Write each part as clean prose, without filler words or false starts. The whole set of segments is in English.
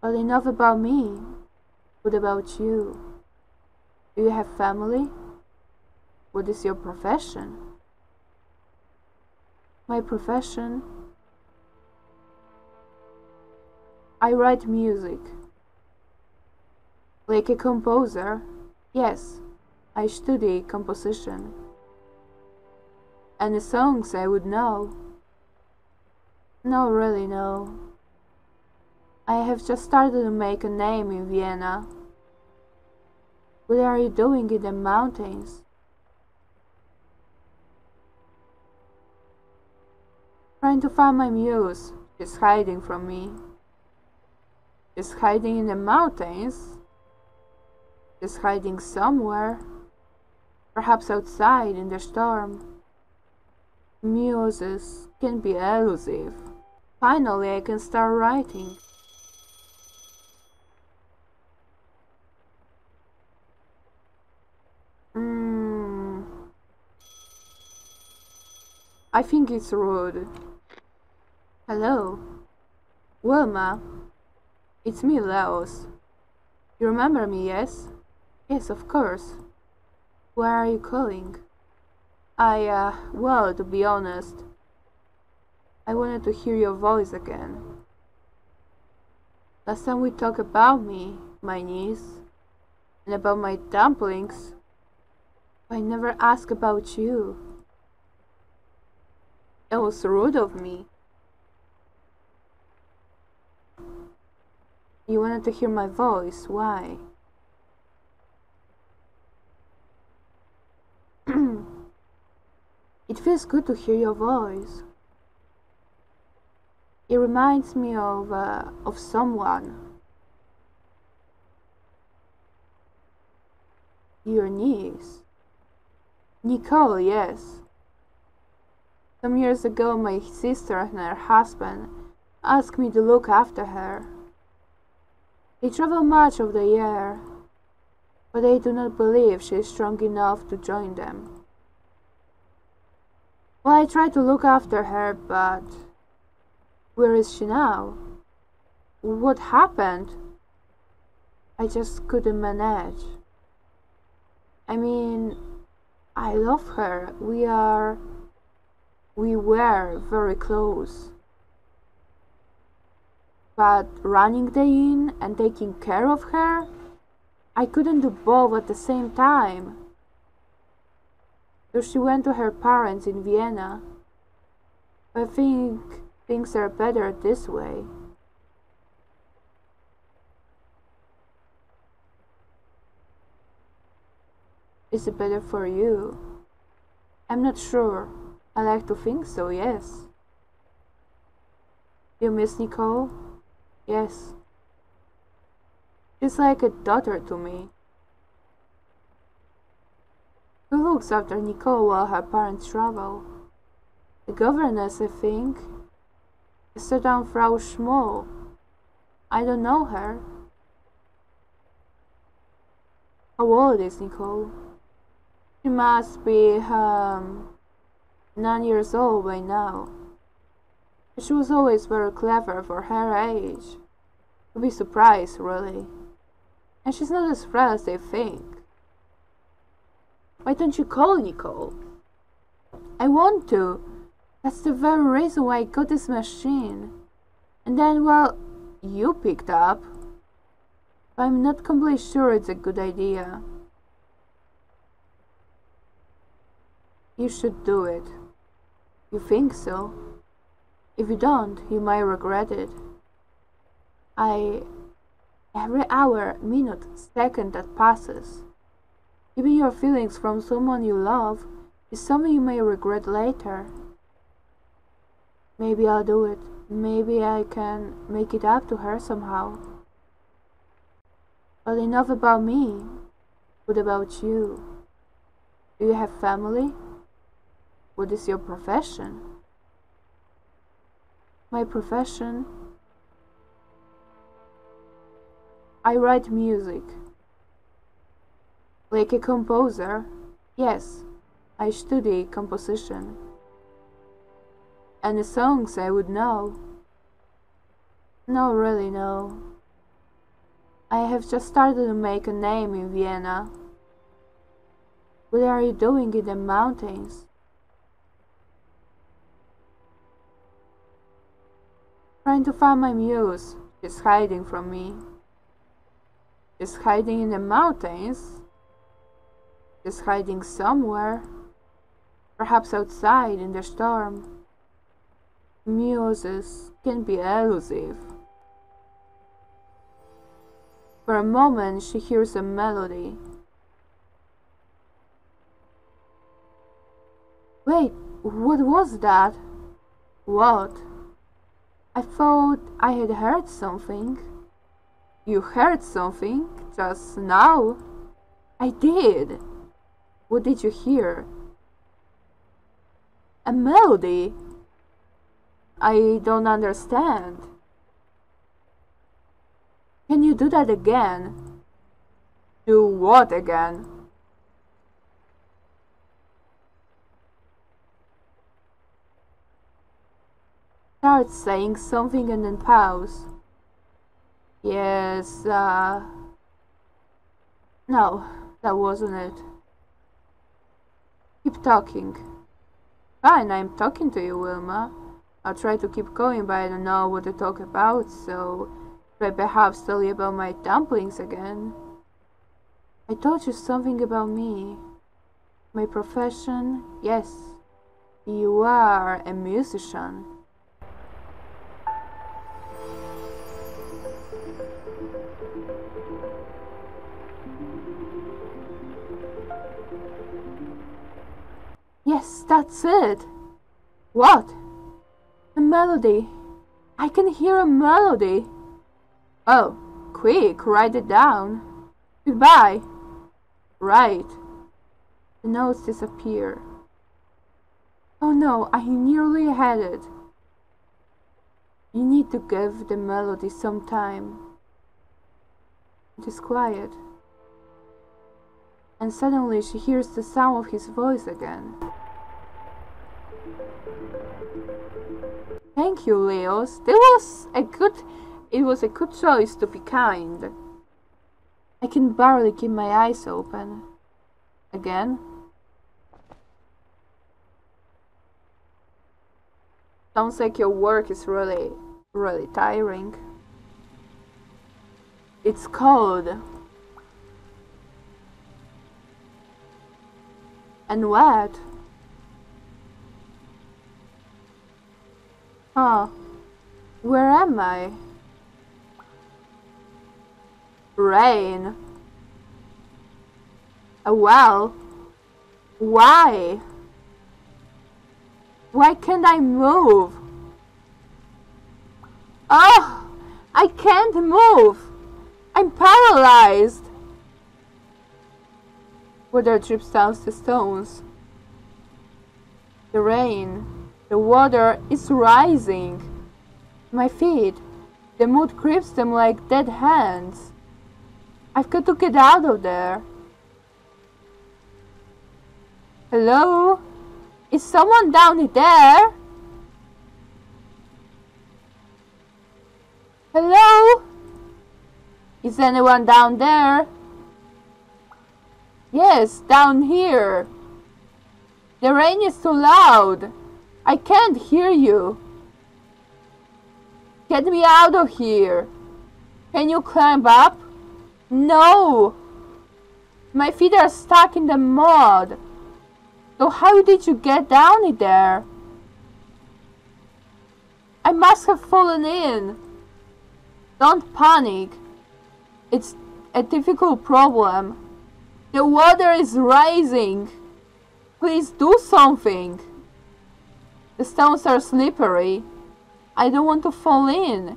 But enough about me. What about you? Do you have family? What is your profession? My profession? I write music. Like a composer? Yes, I study composition. And the songs I would know? No, really no. I have just started to make a name in Vienna. What are you doing in the mountains? Trying to find my muse. She's hiding from me. She's hiding in the mountains. She's hiding somewhere. Perhaps outside in the storm. Muses can be elusive. Finally, I can start writing. I think it's rude. Hello, Wilma. It's me, Leo. You remember me, yes? Yes, of course. Why are you calling? Well, to be honest, I wanted to hear your voice again. Last time we talked about me, my niece, and about my dumplings, but I never asked about you. It was rude of me. You wanted to hear my voice, why? It feels good to hear your voice. It reminds me of someone. Your niece. Nicole, yes. Some years ago, my sister and her husband asked me to look after her. They travel much of the year, but they do not believe she is strong enough to join them. Well, I tried to look after her, but where is she now? What happened? I just couldn't manage. I mean, I love her. We were very close, but running the inn and taking care of her, I couldn't do both at the same time. So she went to her parents in Vienna. I think things are better this way. Is it better for you? I'm not sure. I like to think so, yes. You miss Nicole? Yes. She's like a daughter to me. Who looks after Nicole while her parents travel? The governess, I think. A certain Frau Schmoll. I don't know her. How old is Nicole? She must be, 9 years old by now. She was always very clever for her age. You'd be surprised, really. And she's not as frail as they think. Why don't you call Nicole? I want to. That's the very reason why I got this machine. And then, well, you picked up. But I'm not completely sure it's a good idea. You should do it. You think so? If you don't, you might regret it. Every hour, minute, second that passes, giving your feelings from someone you love is something you may regret later. Maybe I'll do it. Maybe I can make it up to her somehow. But enough about me. What about you? Do you have family? What is your profession? My profession? I write music. Like a composer? Yes, I study composition. And the songs I would know? No, really no. I have just started to make a name in Vienna. What are you doing in the mountains? Trying to find my muse. She's hiding from me. She's hiding in the mountains. She's hiding somewhere. Perhaps outside in the storm. Muses can be elusive. For a moment she hears a melody. Wait, what was that? What? I thought I had heard something. You heard something just now? I did. What did you hear? A melody? I don't understand. Can you do that again? Do what again? Start saying something and then pause. Yes, no, that wasn't it. Keep talking. Fine, I'm talking to you, Wilma. I'll try to keep going, but I don't know what to talk about, so try perhaps tell you about my dumplings again. I told you something about me. My profession? Yes. You are a musician. Yes, that's it. What? A melody. I can hear a melody. Oh, quick, write it down. Goodbye. Right. The notes disappear. Oh no, I nearly had it. You need to give the melody some time. It is quiet. And suddenly she hears the sound of his voice again. Thank you, Leo. It was a good choice to be kind. I can barely keep my eyes open. Again. Sounds like your work is really tiring. It's cold. And wet. Oh, where am I? Rain. A well. Why? Why can't I move? Oh, I can't move. I'm paralyzed. Water drips down the stones. The rain. The water is rising. My feet. The mud grips them like dead hands. I've got to get out of there. Hello? Is someone down there? Hello? Is anyone down there? Yes, down here. The rain is too loud. I can't hear you. Get me out of here. Can you climb up? No. My feet are stuck in the mud. So how did you get down in there? I must have fallen in. Don't panic. It's a difficult problem. The water is rising. Please do something. The stones are slippery. I don't want to fall in.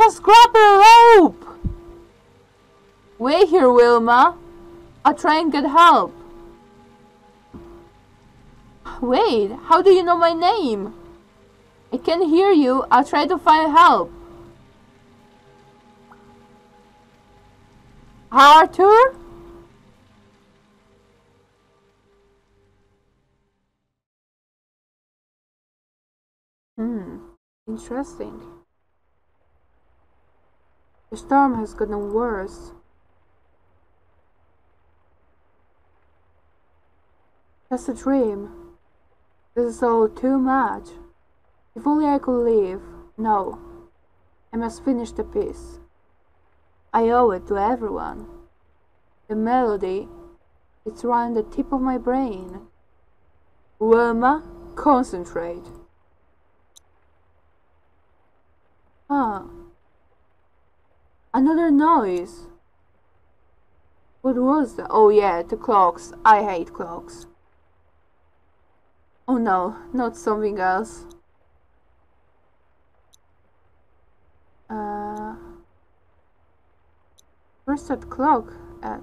Just grab a rope! Wait here, Wilma. I'll try and get help. Wait, how do you know my name? I can hear you. I'll try to find help. Arthur? Interesting. The storm has gotten worse. Just a dream. This is all too much. If only I could leave. No. I must finish the piece. I owe it to everyone. The melody, it's round the tip of my brain. Wilma, concentrate. Ah. Another noise. What was that? Oh yeah, the clocks. I hate clocks. Oh no, not something else. Where's that clock at?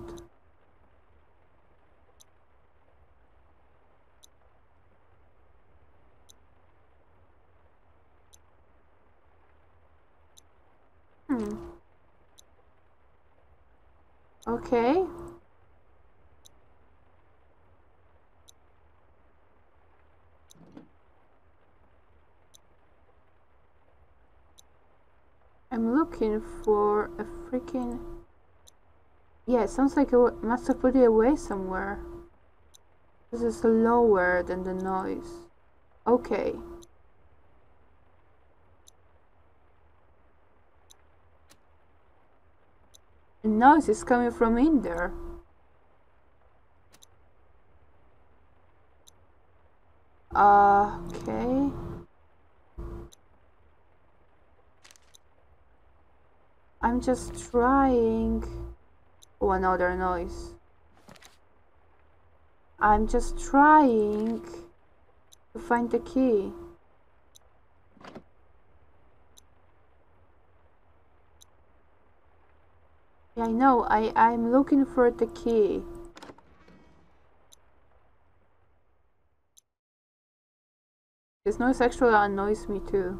Okay. I'm looking for a freaking... Yeah, it sounds like I must have put it away somewhere. This is lower than the noise. Okay. The noise is coming from in there. Okay. I'm just trying... Oh, another noise. I'm just trying to find the key. Yeah, I know, I'm looking for the key. This noise actually annoys me too.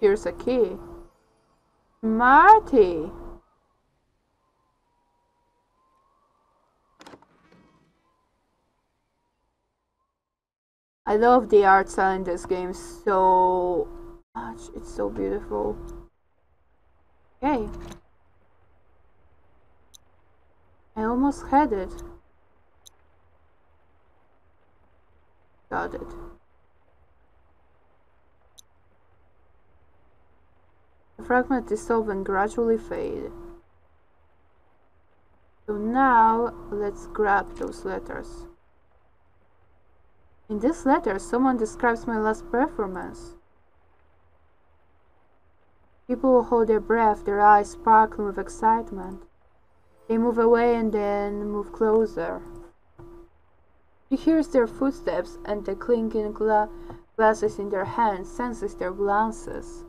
Here's a key. Marty! I love the art style in this game so much. It's so beautiful. Okay. I almost had it. Got it. The fragment dissolve and gradually fade. So now, let's grab those letters. In this letter, someone describes my last performance. People hold their breath, their eyes sparkling with excitement. They move away and then move closer. She hears their footsteps and the clinking glasses in their hands, senses their glances.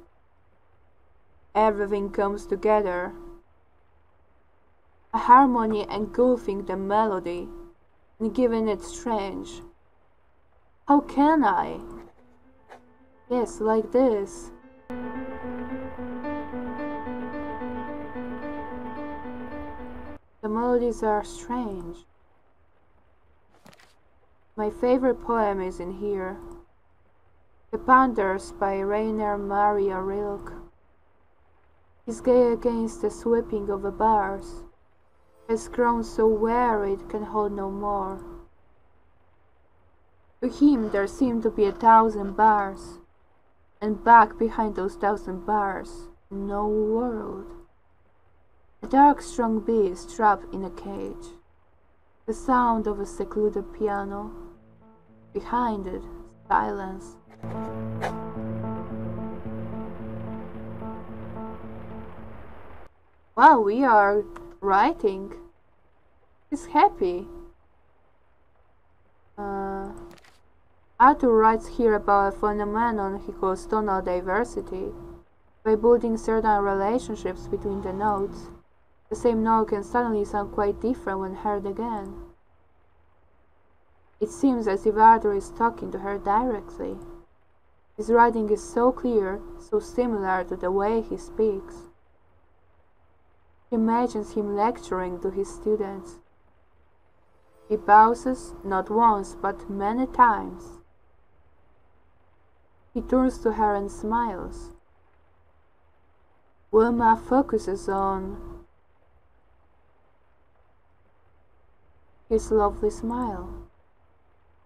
Everything comes together. A harmony engulfing the melody and giving it strange. How can I? Yes, like this. The melodies are strange. My favorite poem is in here. The Panders by Rainer Maria Rilke. His gaze against the sweeping of the bars has grown so weary it can hold no more. To him there seemed to be 1,000 bars, and back behind those 1,000 bars, no world. A dark, strong beast trapped in a cage. The sound of a secluded piano. Behind it, silence. Wow, we are writing. He's happy. Arthur writes here about a phenomenon he calls tonal diversity. By building certain relationships between the notes, the same note can suddenly sound quite different when heard again. It seems as if Arthur is talking to her directly. His writing is so clear, so similar to the way he speaks. Imagines him lecturing to his students. He pauses not once but many times. He turns to her and smiles. Wilma focuses on his lovely smile.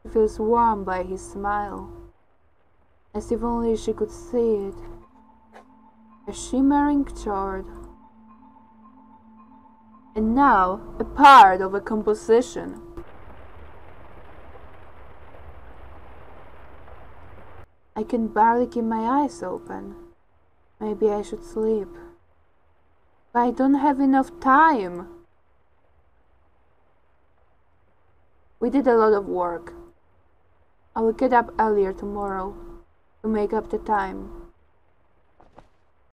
She feels warm by his smile, as if only she could see it. A shimmering chord. And now, a part of a composition. I can barely keep my eyes open. Maybe I should sleep. But I don't have enough time. We did a lot of work. I will get up earlier tomorrow to make up the time.